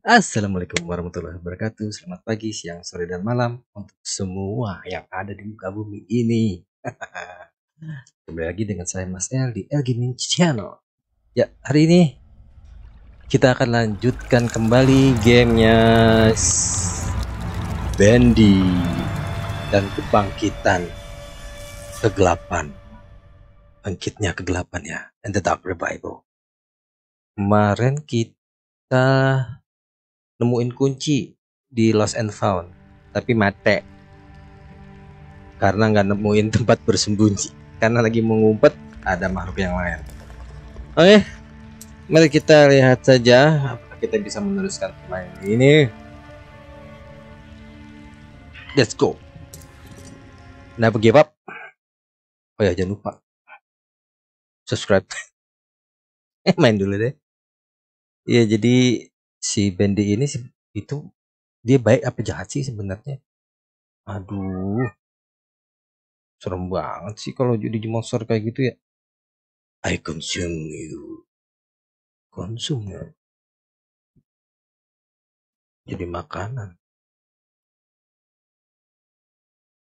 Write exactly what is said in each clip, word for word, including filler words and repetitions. Assalamualaikum warahmatullahi wabarakatuh. Selamat pagi, siang, sore, dan malam untuk semua yang ada di muka bumi ini. Kembali lagi dengan saya Mas El di E L Gaming Channel. Ya, hari ini kita akan lanjutkan kembali gamenya Bendy dan kebangkitan kegelapan. Bangkitnya kegelapan ya, and the Dark Revival. Kemarin kita nemuin kunci di Lost and Found, tapi mate karena nggak nemuin tempat bersembunyi, karena lagi mengumpet ada makhluk yang lain. Oke, mari kita lihat saja apakah kita bisa meneruskan permainan ini. Let's go. Nah, give up. Oh ya, jangan lupa subscribe. Eh, main dulu deh. Ya, jadi si Bendy ini itu dia baik apa jahat sih sebenarnya? Aduh, serem banget sih kalau jadi monster kayak gitu ya. I consume you, consume you. Jadi makanan.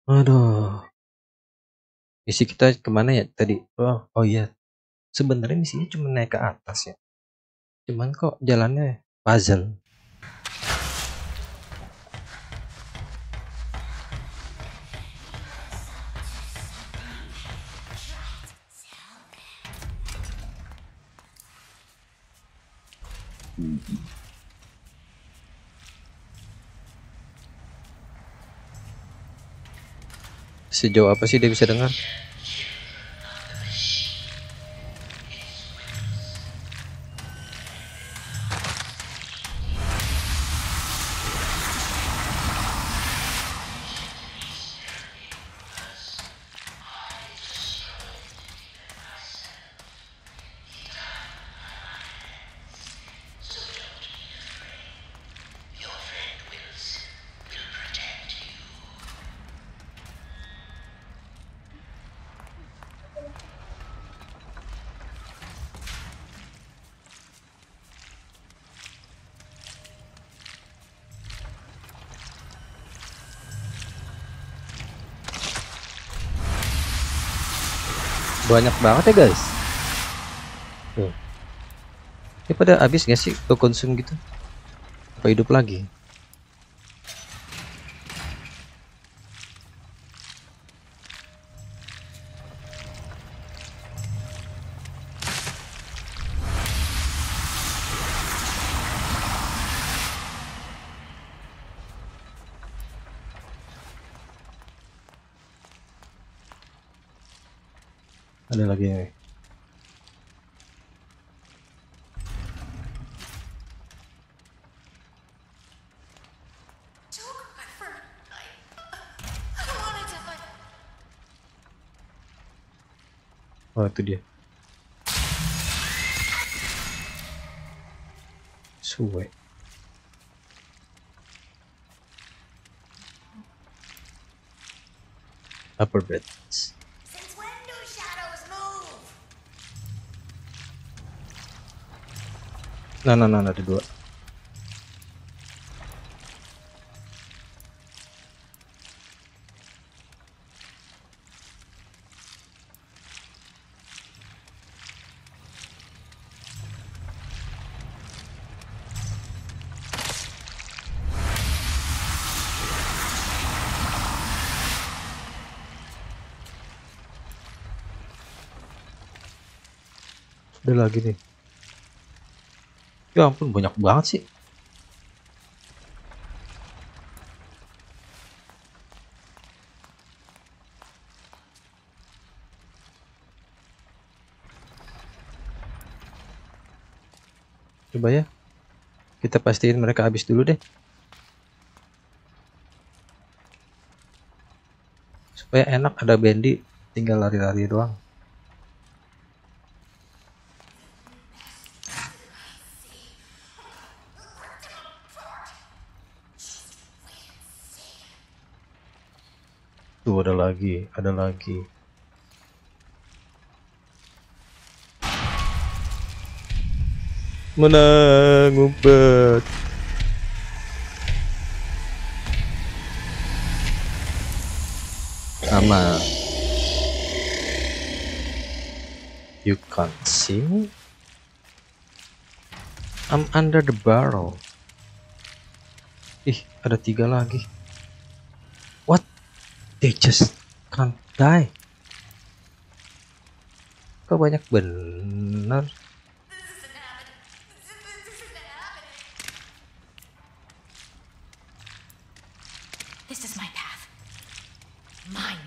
Aduh, misi kita kemana ya tadi? Oh, oh iya, sebenarnya misinya cuma naik ke atas ya. Cuman kok jalannya puzzle. Mm-hmm. Sejauh apa sih dia bisa dengar? Banyak banget ya guys. Tuh. Ini pada habis gak sih ke konsum gitu? Apa hidup lagi? Ada lagi ya. Oh, itu dia. Suwe. Upper beds. Nah, nah, nah, ada dua. Ada lagi nih. Ya ampun, banyak banget sih. Coba ya, kita pastiin mereka habis dulu deh, supaya enak ada Bendy tinggal lari-lari doang. Tuh, ada lagi, ada lagi. Menang, ngumpet. sama. You can't see me? I'm under the barrel. Ih, ada tiga lagi. What? They just can't die. Kok banyak bener. This is my path. Mine.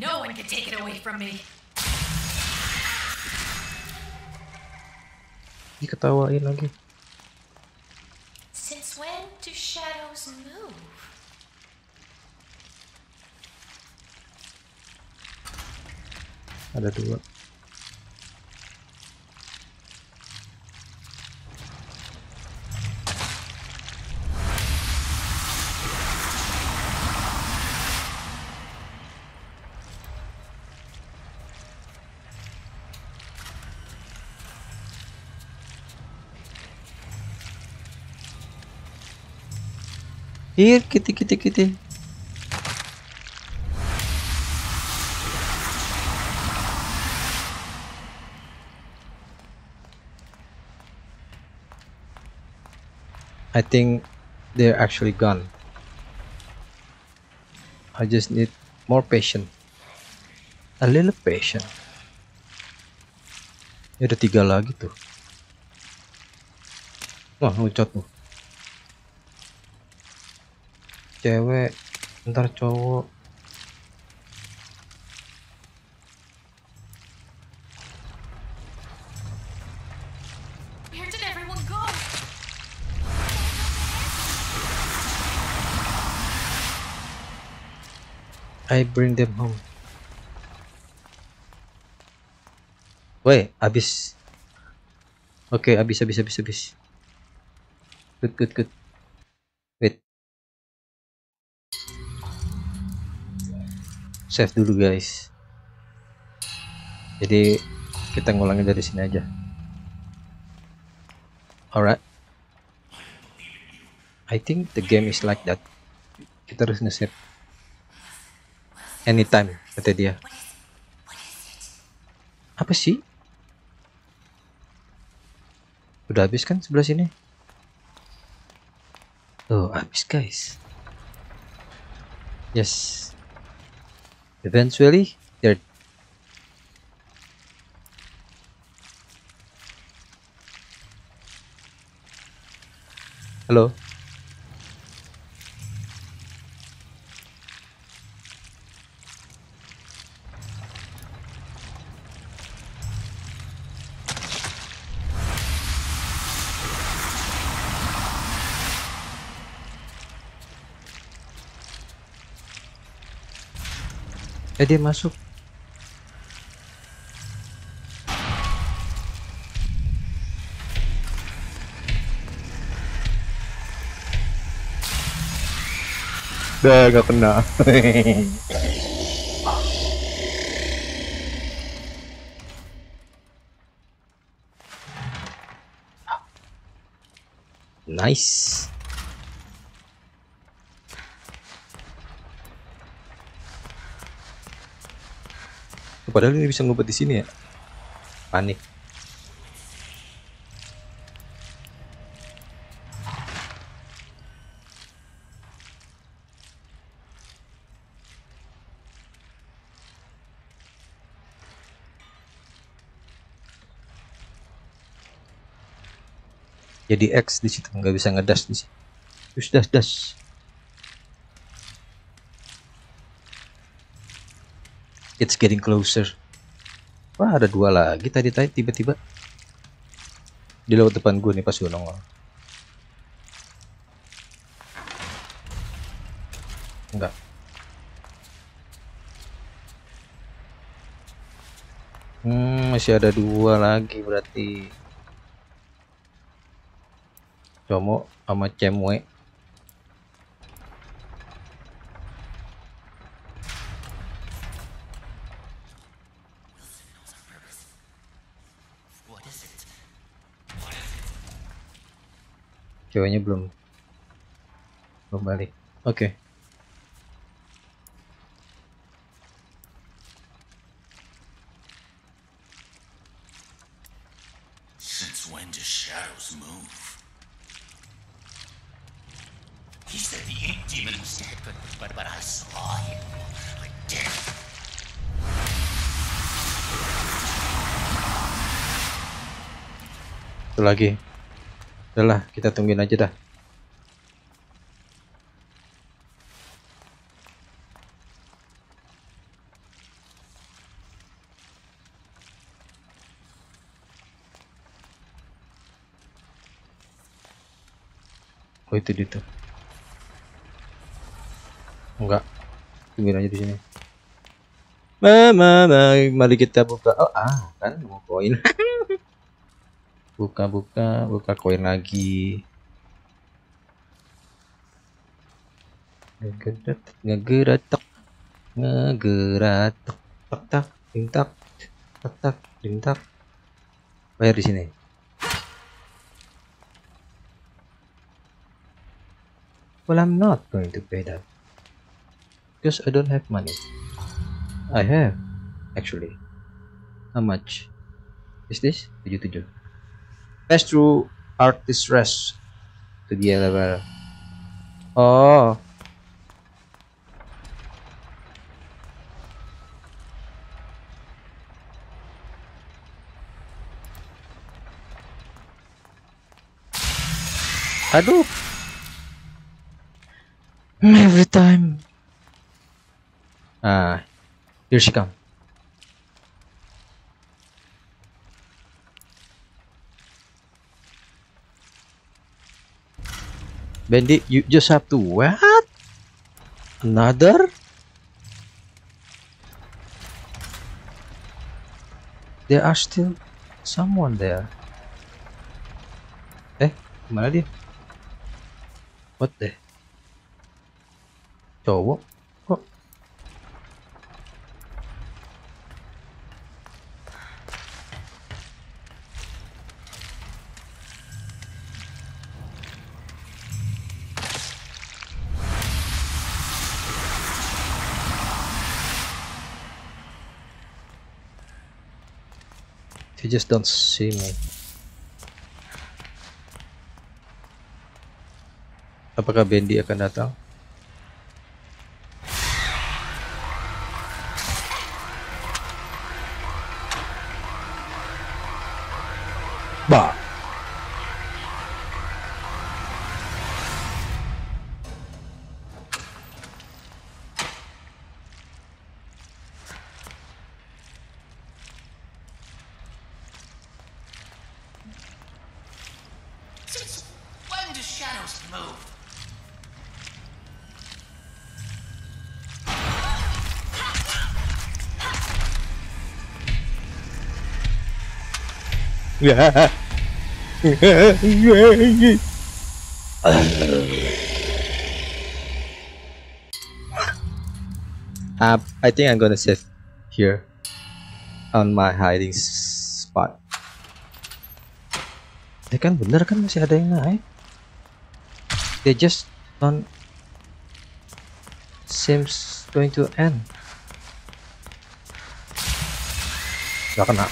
No one can take it away from me. Diketawain lagi. Since when do shadows move? Ada dua. Here, kitty, kitty, kitty. I think they're actually gone. I just need more patience. A little patience. Ya, ada tiga lagi tuh. Wah, ngucot tuh. Cewek, ntar cowok. Where did everyone go? I bring them home. Wait, abis. Oke, okay, abis, abis, abis, abis. Good, good, good. Wait. Save dulu guys, jadi kita ngulangi dari sini aja. Alright, I think the game is like that. Kita harus nge-save anytime kata dia. Apa sih, udah habis kan sebelah sini tuh, habis guys. Yes, eventually they're hello. Eh, dia masuk. Udah gak kena. Nice. Padahal ini bisa ngumpet di sini ya. Panik. Jadi X di situ nggak bisa ngedash di situ. Terus dash dash. It's getting closer. Wah, ada dua lagi tadi tadi tiba-tiba. Dia lewat depan gue nih pas gue nongol. Enggak. Hmm, masih ada dua lagi berarti. Como sama cemwe. Ceweknya belum belum balik. Oke okay. into shadows move. He said the ink demon was dead, but, but, but I saw him like death. Itu lagi. Udahlah, kita tungguin aja dah. Oh itu dia tuh. Enggak, tungguin aja di sini. Mama, mari kita buka. Oh ah, kan mau koin. Buka, buka, buka koin lagi. Ngegeratak, ngegeratak, ngegeratak, tak tak, lintak, tak tak, lintak. Bayar di sini. Well, I'm not going to pay that because I don't have money. I have actually. How much is this? tujuh puluh tujuh. Pass through artist rest to the level. Oh. Aduh. Every time. Ah, here she comes. Bendy, you just have to wait. Another? There are still someone there. Eh, mana dia? What the? Cowok kok. They just don't see me. Apakah Bendy akan datang? Bah. Since when do shadows move? Yeah. uh, I think I'm gonna save here on my hiding spot. Dia kan bener kan masih ada yang naik. They just don't seems going to end. Gak kena.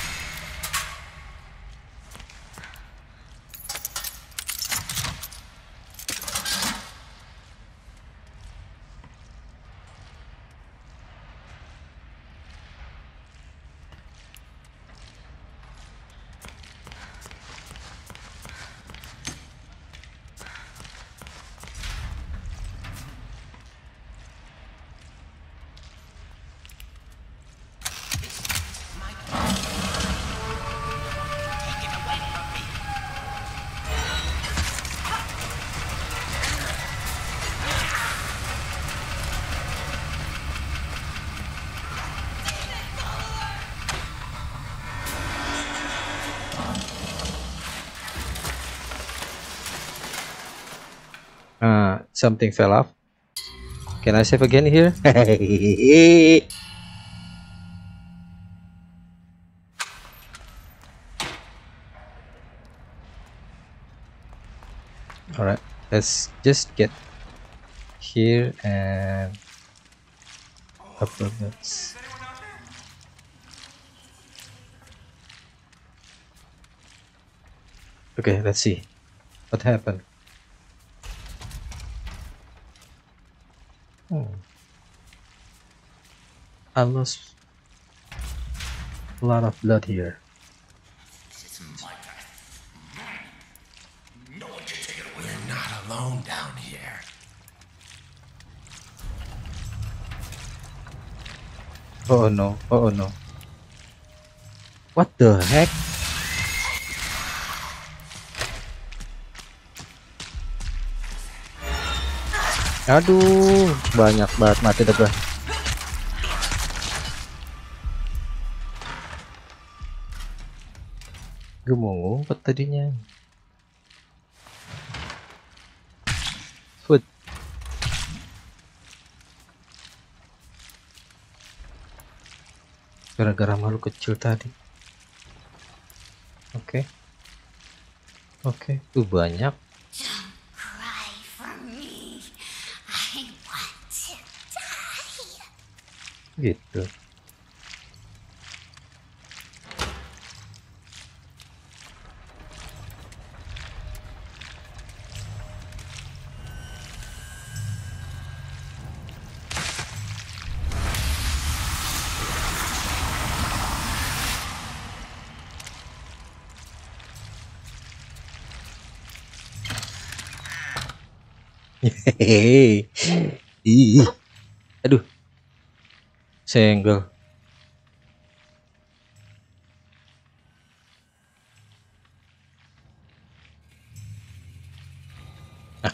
Uh, something fell off. Can I save again here? Alright, let's just get here and upload this. Okay, let's see what happened. Oh, I lost a lot of blood here. It's my path. No one can take it away. We're not alone down here. Oh no! Oh no! What the heck? Aduh, banyak banget mati deh. Gue mau ngumpet tadinya. Food. Gara-gara malu kecil tadi. Oke, oke, tuh banyak. Gitu. Hehehe. Ih. Aduh. Senggol. Ah.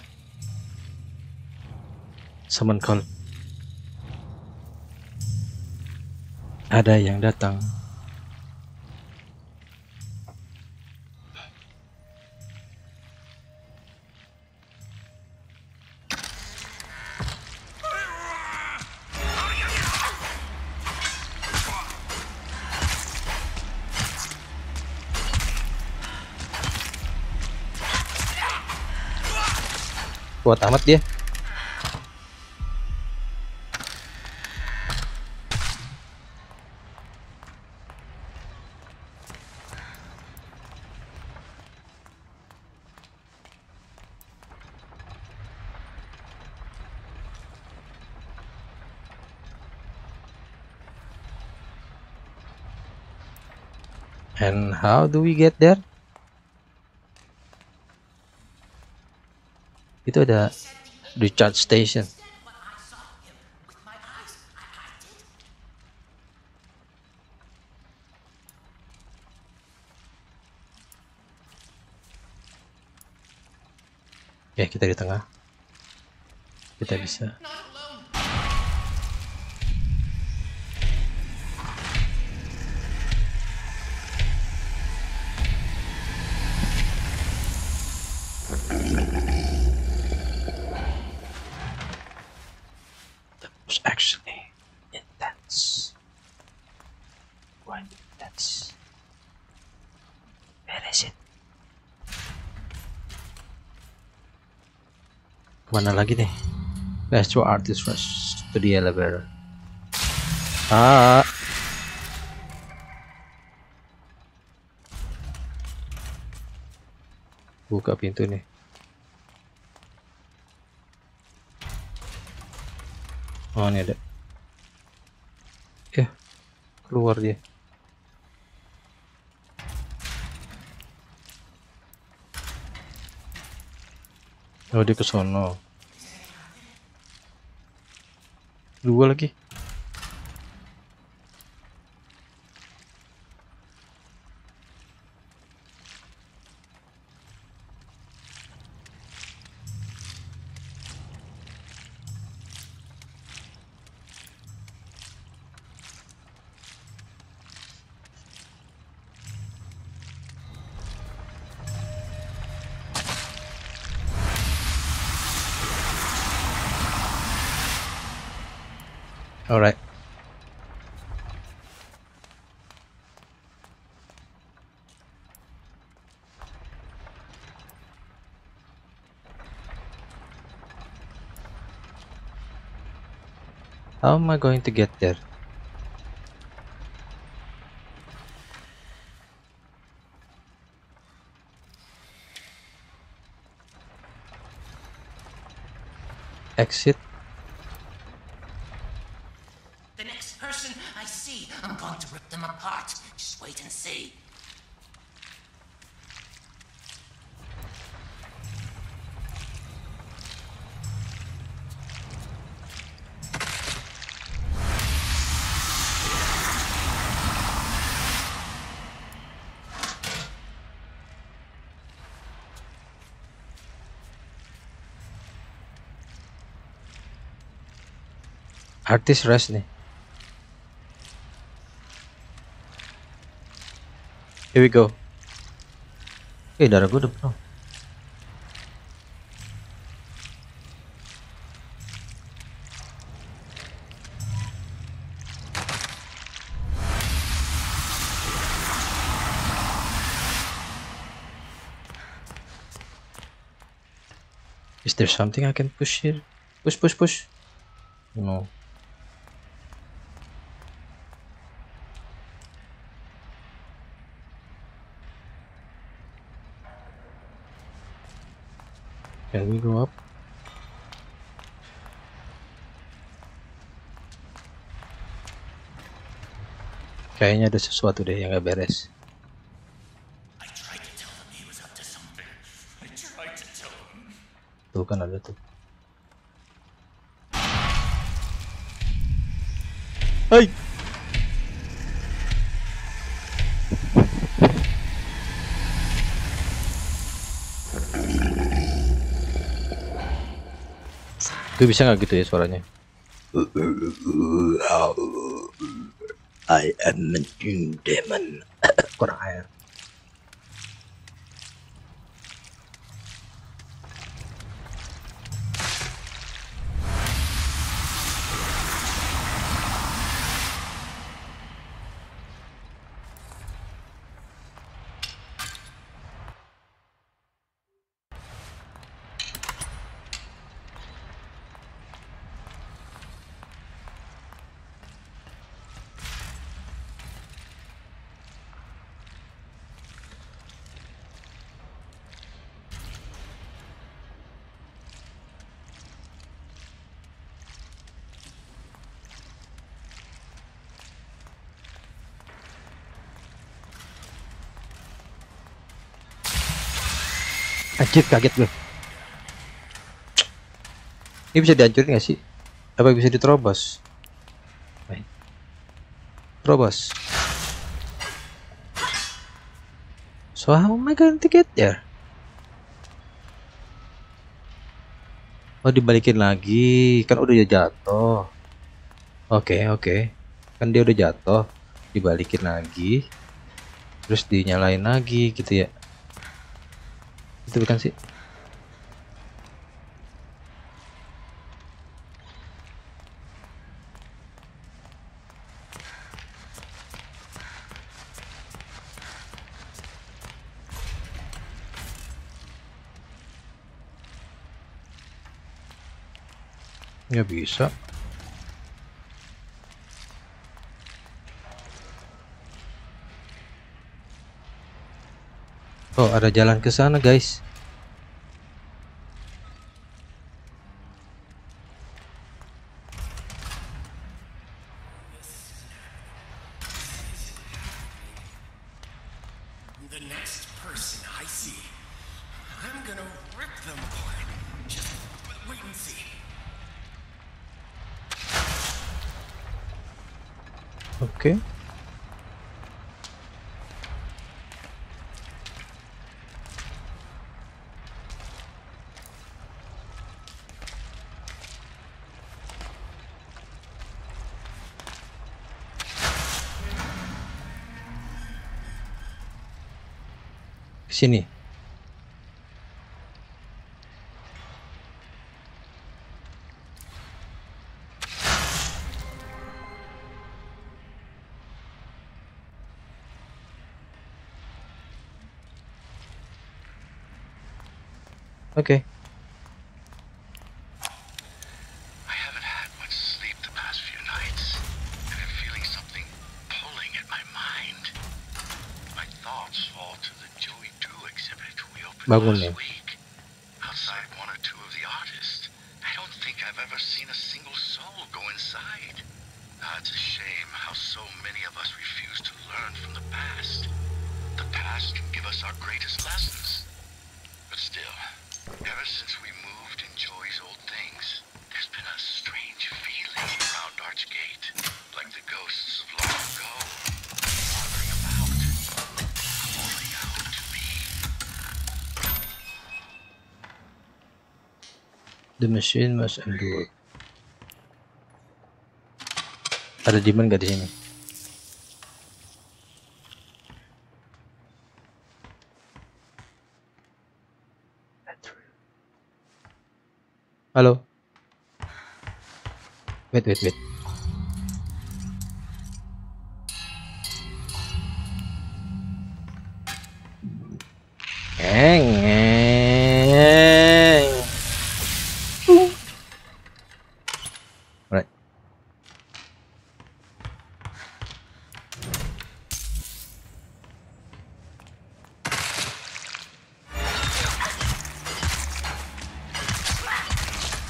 Summon call. Ada yang datang. Kuat amat dia. And how do we get there? Itu ada recharge station. Ya, kita di tengah. Kita bisa. Mana lagi nih? Let's go artist first to the elevator. Ah. Buka pintu nih. Oh, ini ada. Ya, keluar dia. Oh, dia ke sono. Dua lagi. Alright. How am I going to get there? exit. The next person I see, I'm going to rip them apart. Just wait and see. Artis rest nih. Here we go. Eh, darah gue udah penuh. Is there something I can push here? Push, push, push. No. Can we go up? Kayaknya ada sesuatu deh yang gak beres. Tuh kan ada tuh. Hai. Itu bisa nggak gitu ya suaranya? I am a demon. Kurang air. Anjir, kaget gue. Ini bisa dihancurin gak sih? Apa bisa diterobos? Terobos. So how am I going to get there? Oh, dibalikin lagi. Kan udah jatuh. Oke, okay, oke okay. Kan dia udah jatuh. Dibalikin lagi. Terus dinyalain lagi gitu ya. Itu bukan sih? Nggak bisa. Oh, ada jalan ke sana, guys. The next person I see, I'm gonna rip them apart. Just wait and see. Okay. Sini. Oke. Okay. Bangun nih. Outside one or two of the artists, I don't think I've Ever since we moved in Joey's old things, there's been a strange feeling around Archgate, like the ghosts of long ago, wandering about, calling out to me. The machine must endure. Ada demon gak di sini? Halo. Wait, wait, wait. Eng, eng. Alright.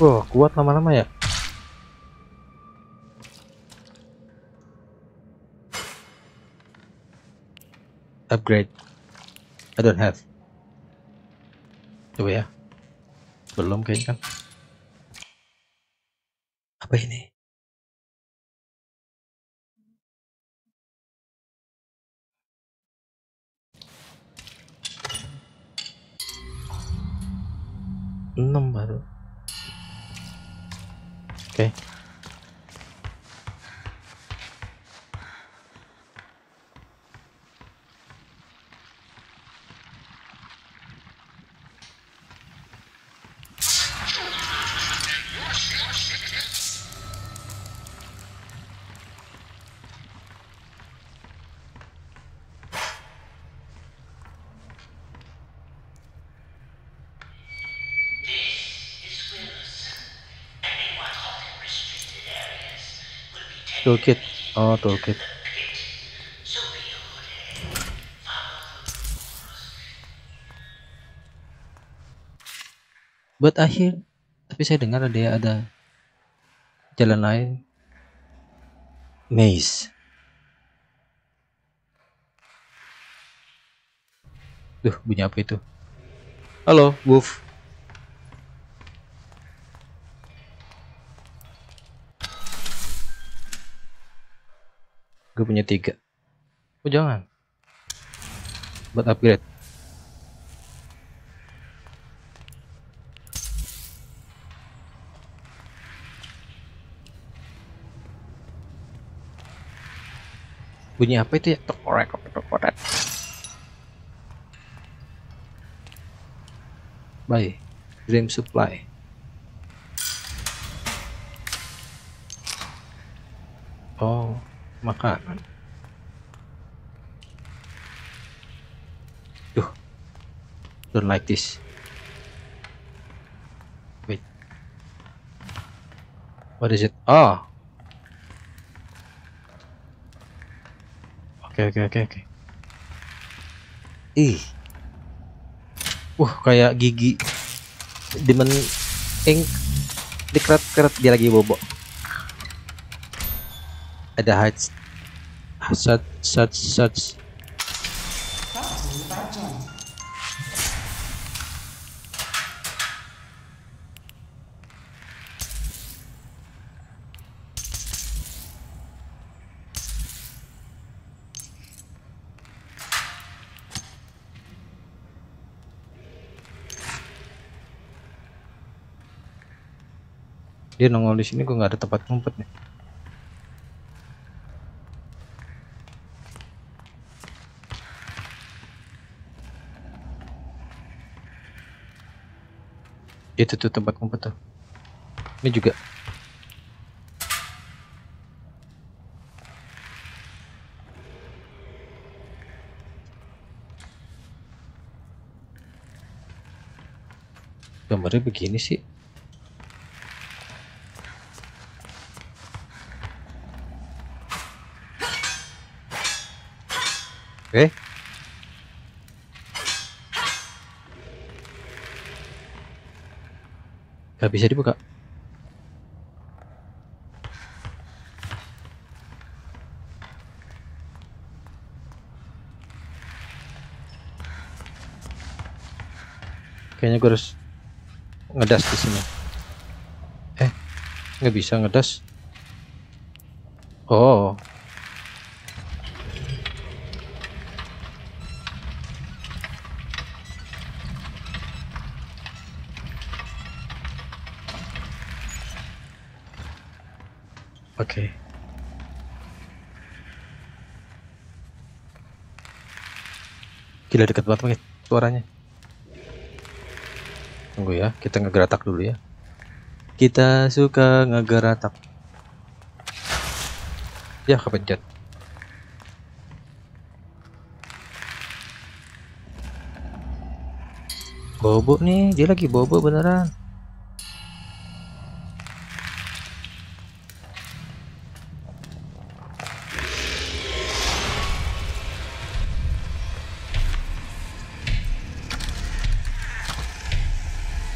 Wah, kuat lama-lama ya. Upgrade. I don't have. Coba ya. Belum kayaknya kan. Apa ini? enam baru. Oke. Okay. Toolkit, oh toolkit. Buat akhir, tapi saya dengar ada ada jalan lain. Maze. Duh, bunyi apa itu? Halo, Wolf. Gue punya tiga. Oh jangan. Buat upgrade. Bunyi apa itu ya? Tokorek, tokorek. Bye. Dream supply. Oh. Makanan. Duh, don't like this. Wait, what is it? Oh, oke oke oke oke. Ih, wah kayak gigi demon ink dikeret-keret dia lagi bobok. Ada hatch, such, such, such. Dia nongol di sini, gue nggak ada tempat ngumpet nih. Itu tuh tempat ngumpet tuh. Ini juga. Gambarnya begini sih. Oke. Okay. Gak bisa dibuka. Kayaknya gue harus ngedas di sini. Eh, nggak bisa ngedas. Oh. Oke. Okay. Gila deket banget nih suaranya. Tunggu ya, kita ngegeratak dulu ya. Kita suka ngegeratak. Ya, kepencet. Bobo nih, dia lagi bobo beneran.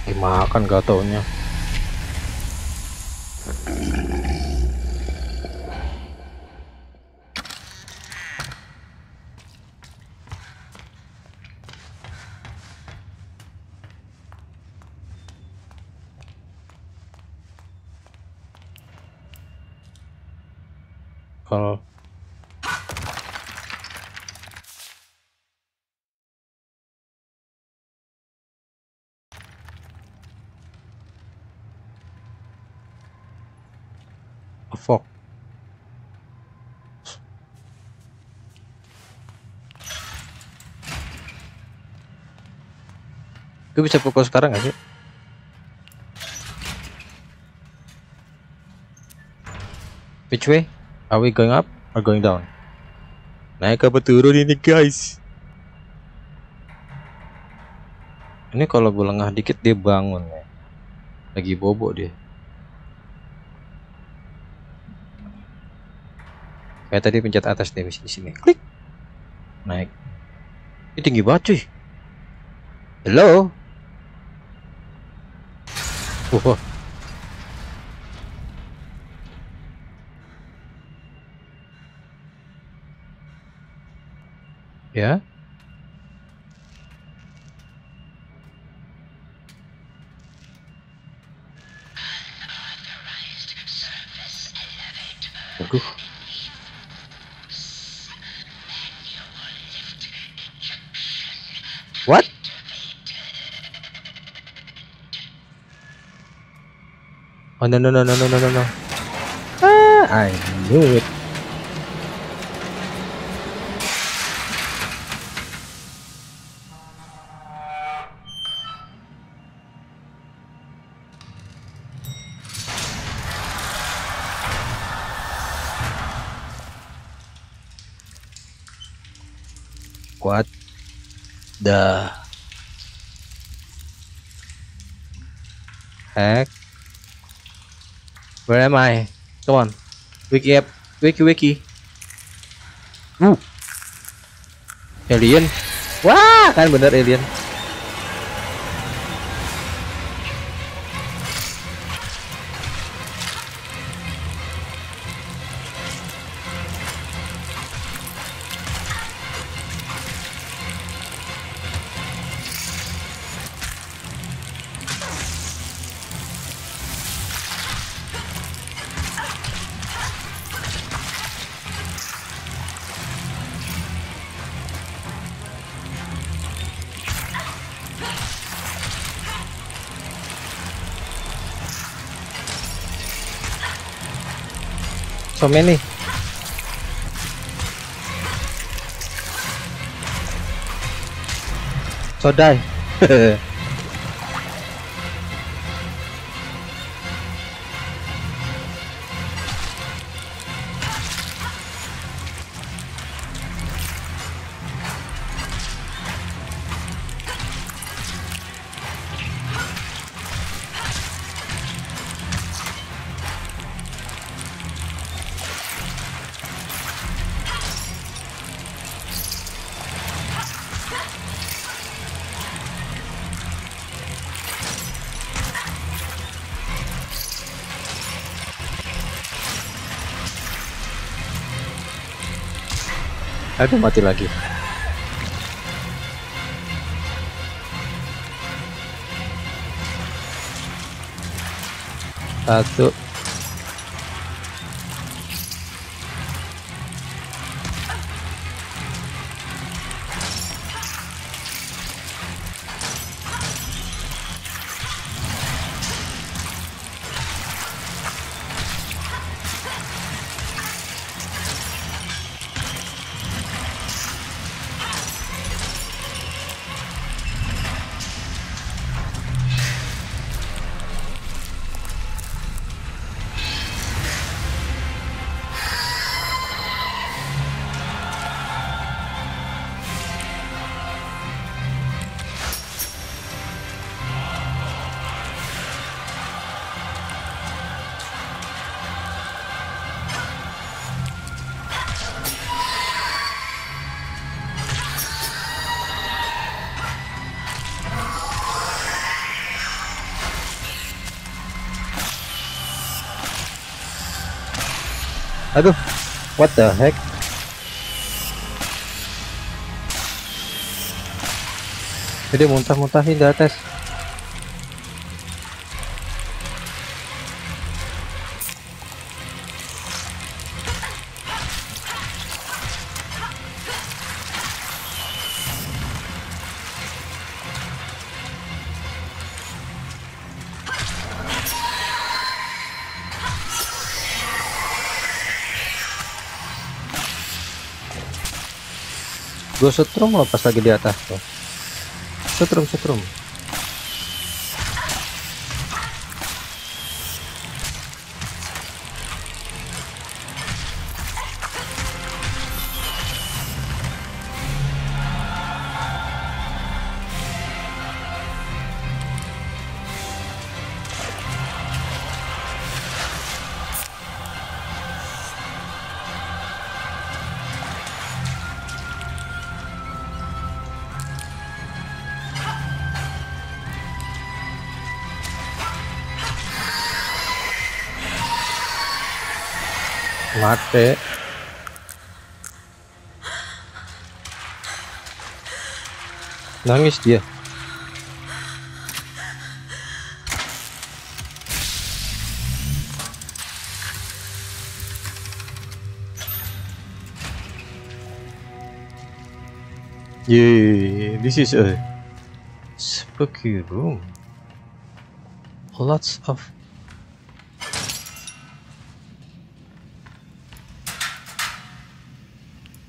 Dimakan gatonya. Kalau Fog. Gue bisa pukul sekarang gak sih? Which way? Are we going up or going down? Naik apa turun ini guys? Ini kalau gue lengah dikit dia bangun ya. Lagi bobo dia. Kayak tadi pencet atas deh di sini. Klik. Naik. Ini tinggi banget cuy. Hello. Wow. Ya. Aduh. What? Oh no no no no no no no. Ah, I knew it. What? The heck? Where am I? Come on, wiki app, wiki wiki. Woo. Alien. Wah, kan bener alien. So many. So die. Aduh, mati lagi. Satu. Aduh, what the heck? Jadi muntah-muntahin di atas. Gue setrum loh pas lagi di atas tuh. Setrum setrum. Mati. Nangis dia. Yay, this is a spooky room. Lots of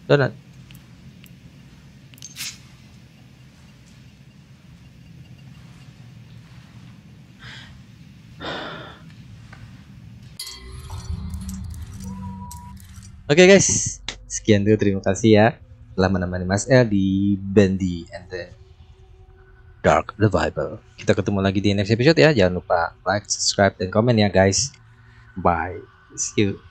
donat. Oke okay guys, sekian dulu, terima kasih ya telah menemani Mas El di Bendy and the Dark Revival. Kita ketemu lagi di next episode ya. Jangan lupa like, subscribe, dan komen ya guys. Bye, see you.